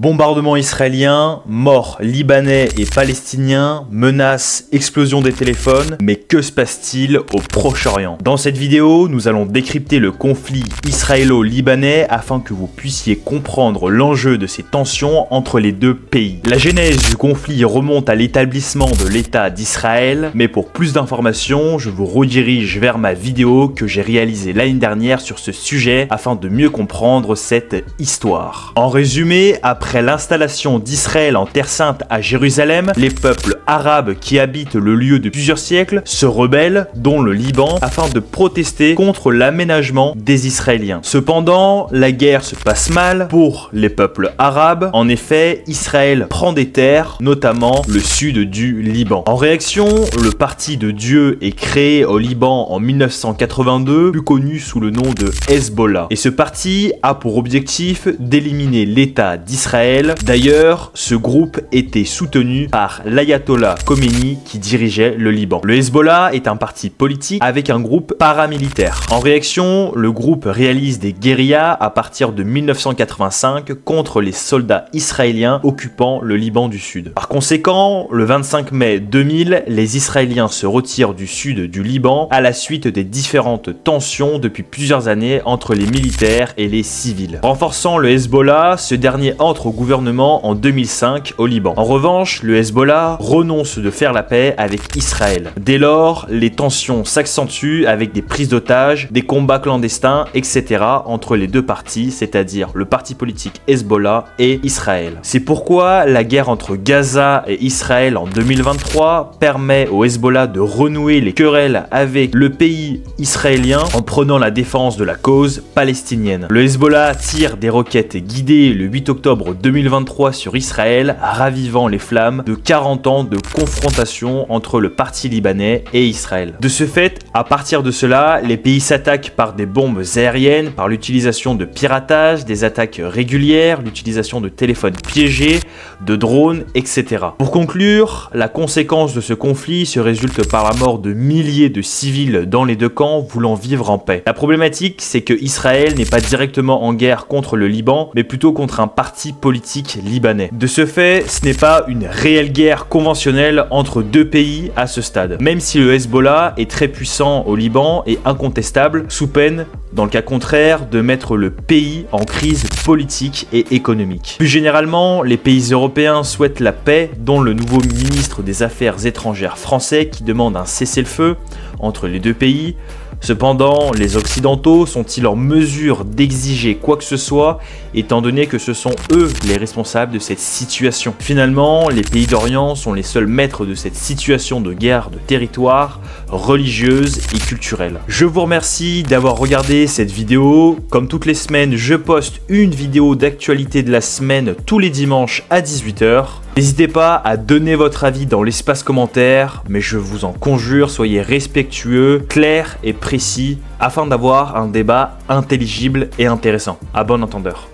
Bombardement israélien, morts libanais et palestiniens, menaces, explosion des téléphones, mais que se passe-t-il au Proche-Orient? Dans cette vidéo, nous allons décrypter le conflit israélo-libanais afin que vous puissiez comprendre l'enjeu de ces tensions entre les deux pays. La genèse du conflit remonte à l'établissement de l'État d'Israël, mais pour plus d'informations, je vous redirige vers ma vidéo que j'ai réalisée l'année dernière sur ce sujet afin de mieux comprendre cette histoire. En résumé, après l'installation d'Israël en Terre Sainte à Jérusalem, les peuples arabes qui habitent le lieu depuis plusieurs siècles se rebellent, dont le Liban, afin de protester contre l'aménagement des Israéliens. Cependant, la guerre se passe mal pour les peuples arabes. En effet, Israël prend des terres, notamment le sud du Liban. En réaction, le Parti de Dieu est créé au Liban en 1982, plus connu sous le nom de Hezbollah. Et ce parti a pour objectif d'éliminer l'État d'Israël. D'ailleurs, ce groupe était soutenu par l'ayatollah Khomeini qui dirigeait le Liban. Le Hezbollah est un parti politique avec un groupe paramilitaire. En réaction, le groupe réalise des guérillas à partir de 1985 contre les soldats israéliens occupant le Liban du Sud. Par conséquent, le 25 mai 2000, les Israéliens se retirent du sud du Liban à la suite des différentes tensions depuis plusieurs années entre les militaires et les civils. Renforçant le Hezbollah, ce dernier entre au gouvernement en 2005 au Liban. En revanche, le Hezbollah renonce de faire la paix avec Israël. Dès lors, les tensions s'accentuent avec des prises d'otages, des combats clandestins, etc. entre les deux parties, c'est-à-dire le parti politique Hezbollah et Israël. C'est pourquoi la guerre entre Gaza et Israël en 2023 permet au Hezbollah de renouer les querelles avec le pays israélien en prenant la défense de la cause palestinienne. Le Hezbollah tire des roquettes guidées le 8 octobre 2023 sur Israël, ravivant les flammes de 40 ans de confrontation entre le parti libanais et Israël. De ce fait, à partir de cela, les pays s'attaquent par des bombes aériennes, par l'utilisation de piratage, des attaques régulières, l'utilisation de téléphones piégés, de drones, etc. Pour conclure, la conséquence de ce conflit se résulte par la mort de milliers de civils dans les deux camps voulant vivre en paix. La problématique, c'est que Israël n'est pas directement en guerre contre le Liban, mais plutôt contre un parti politique libanais. De ce fait, ce n'est pas une réelle guerre conventionnelle entre deux pays à ce stade. Même si le Hezbollah est très puissant au Liban et incontestable, sous peine, dans le cas contraire, de mettre le pays en crise politique et économique. Plus généralement, les pays européens souhaitent la paix, dont le nouveau ministre des Affaires étrangères français qui demande un cessez-le-feu entre les deux pays. Cependant, les Occidentaux sont-ils en mesure d'exiger quoi que ce soit, étant donné que ce sont eux les responsables de cette situation? Finalement, les pays d'Orient sont les seuls maîtres de cette situation de guerre de territoire, religieuse et culturelle. Je vous remercie d'avoir regardé cette vidéo. Comme toutes les semaines, je poste une vidéo d'actualité de la semaine tous les dimanches à 18 h. N'hésitez pas à donner votre avis dans l'espace commentaire, mais je vous en conjure, soyez respectueux, clairs et précis afin d'avoir un débat intelligible et intéressant. À bon entendeur.